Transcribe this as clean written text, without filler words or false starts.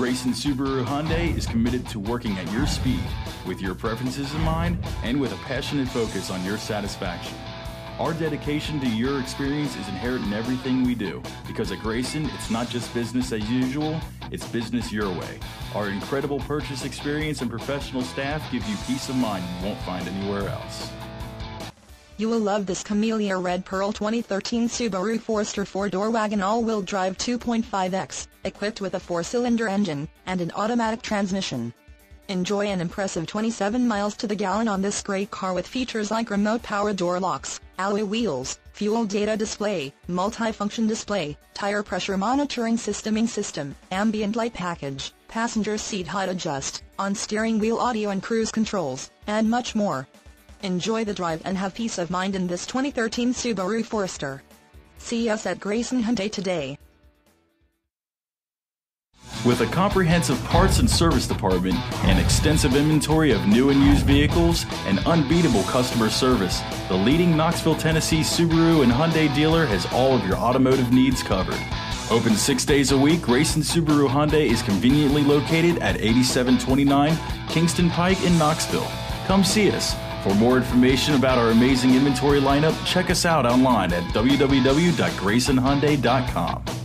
Grayson Subaru Hyundai is committed to working at your speed, with your preferences in mind, and with a passionate focus on your satisfaction. Our dedication to your experience is inherent in everything we do, because at Grayson, it's not just business as usual, it's business your way. Our incredible purchase experience and professional staff give you peace of mind you won't find anywhere else. You will love this Camellia Red Pearl 2013 Subaru Forester 4-door wagon all-wheel drive 2.5X, equipped with a 4-cylinder engine and an automatic transmission. Enjoy an impressive 27 miles to the gallon on this great car with features like remote power door locks, alloy wheels, fuel data display, multi-function display, tire pressure monitoring system, ambient light package, passenger seat height adjust, on-steering wheel audio and cruise controls, and much more. Enjoy the drive and have peace of mind in this 2013 Subaru Forester. See us at Grayson Hyundai today. With a comprehensive parts and service department, an extensive inventory of new and used vehicles, and unbeatable customer service, the leading Knoxville, Tennessee Subaru and Hyundai dealer has all of your automotive needs covered. Open 6 days a week, Grayson Subaru Hyundai is conveniently located at 8729 Kingston Pike in Knoxville. Come see us. For more information about our amazing inventory lineup, check us out online at www.graysonhyundai.com.